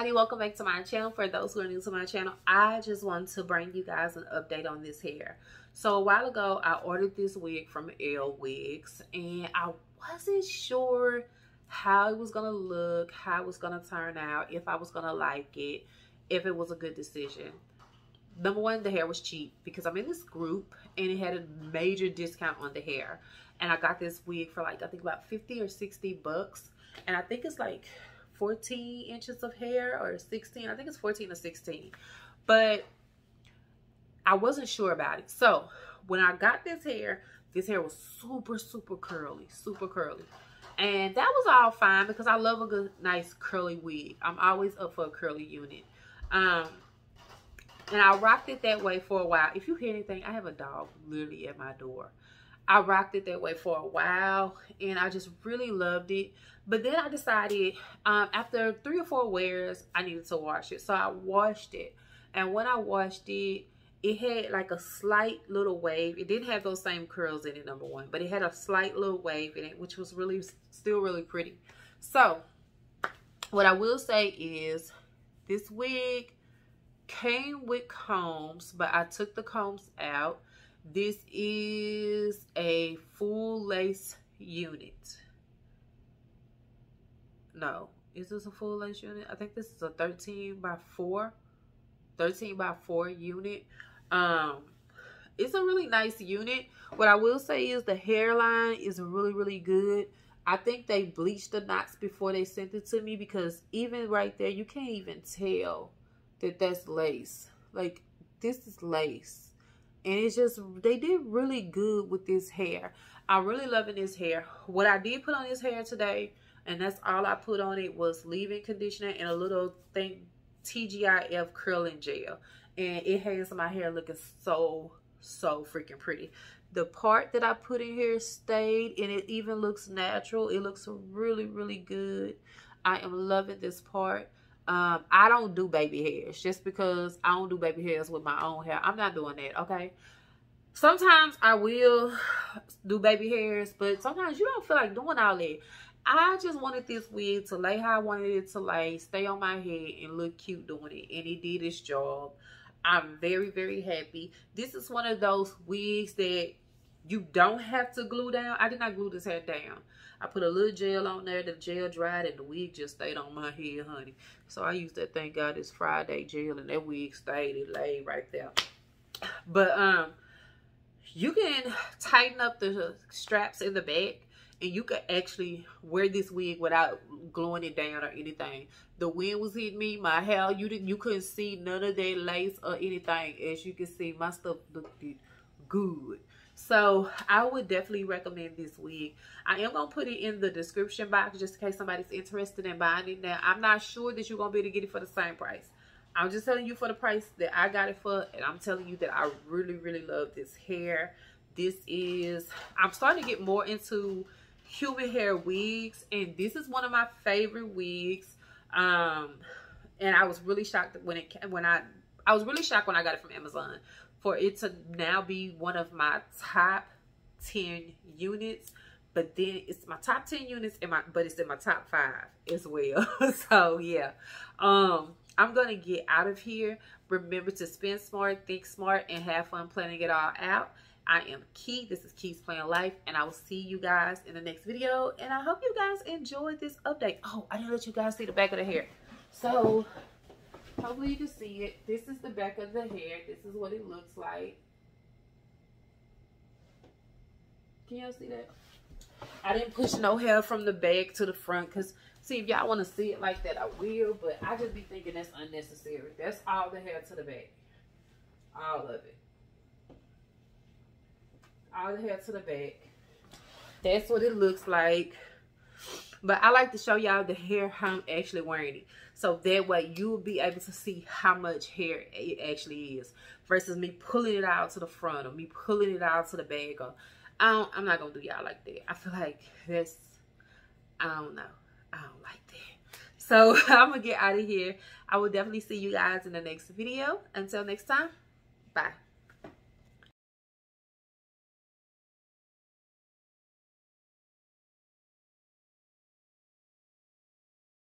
everybody, welcome back to my channel. For those who are new to my channel, I just want to bring you guys an update on this hair. So a while ago I ordered this wig from Lwigs, and I wasn't sure how it was gonna look, how it was gonna turn out, if I was gonna like it, if it was a good decision. Number one, the hair was cheap because I'm in this group and it had a major discount on the hair, and I got this wig for like I think about 50 or 60 bucks, and I think it's like 14 inches of hair or 16. I think it's 14 or 16, but I wasn't sure about it. So when I got this hair was super curly, and that was all fine because I love a good nice curly wig. I'm always up for a curly unit, and I rocked it that way for a while. If you hear anything, I have a dog literally at my door. I rocked it that way for a while and I just really loved it. But then I decided after 3 or 4 wears, I needed to wash it. So I washed it. And when I washed it, it had like a slight little wave. It didn't have those same curls in it, number one, but it had a slight little wave in it, which was really, still really pretty. So what I will say is this wig came with combs, but I took the combs out. This is a full lace unit. No, is this a full lace unit? I think this is a 13 by 4 unit. It's a really nice unit. What I will say is the hairline is really good. I think they bleached the knots before they sent it to me, because even right there you can't even tell that that's lace. Like, this is lace. And it's just, they did really good with this hair. I'm really loving this hair. What I did put on this hair today, and that's all I put on it, was leave-in conditioner and a little thing, TGIF curling gel. And it has my hair looking so freaking pretty. The part that I put in here stayed, and it even looks natural. It looks really good. I am loving this part. I don't do baby hairs just because I don't do baby hairs with my own hair. I'm not doing that, okay? Sometimes I will do baby hairs, but sometimes you don't feel like doing all that. I just wanted this wig to lay how I wanted it to lay, stay on my head, and look cute doing it. And it did its job. I'm very happy. This is one of those wigs that you don't have to glue down. I did not glue this hair down. I put a little gel on there. The gel dried and the wig just stayed on my head, honey. So I used that, thank God, this Friday gel, and that wig stayed. It laid right there. But you can tighten up the straps in the back, and you could actually wear this wig without gluing it down or anything. The wind was hitting me, my hair. You couldn't see none of that lace or anything. As you can see, my stuff looked good. So I would definitely recommend this wig. I am going to put it in the description box just in case somebody's interested in buying it. Now, I'm not sure that you're going to be able to get it for the same price. I'm just telling you for the price that I got it for, and I'm telling you that I really love this hair. This is, I'm starting to get more into human hair wigs, and this is one of my favorite wigs. And I was really shocked when it came, I was really shocked when I got it from Amazon. For it to now be one of my top 10 units, but then it's my top 10 units, but it's in my top 5 as well. So yeah, I'm gonna get out of here. Remember to spend smart, think smart, and have fun planning it all out. I am Key. This is Key's Plan Life, and I will see you guys in the next video. And I hope you guys enjoyed this update. Oh, I didn't let you guys see the back of the hair. So. Hopefully you can see it. This is the back of the hair. This is what it looks like. Can y'all see that? I didn't push no hair from the back to the front, because see, if y'all want to see it like that, I will, but I just be thinking that's unnecessary. That's all the hair to the back. All of it. All the hair to the back. That's what it looks like. But I like to show y'all the hair how I'm actually wearing it. So that way you'll be able to see how much hair it actually is. Versus me pulling it out to the front, or me pulling it out to the back. Or I'm not going to do y'all like that. I feel like that's, I don't know. I don't like that. So I'm going to get out of here. I will definitely see you guys in the next video. Until next time, bye.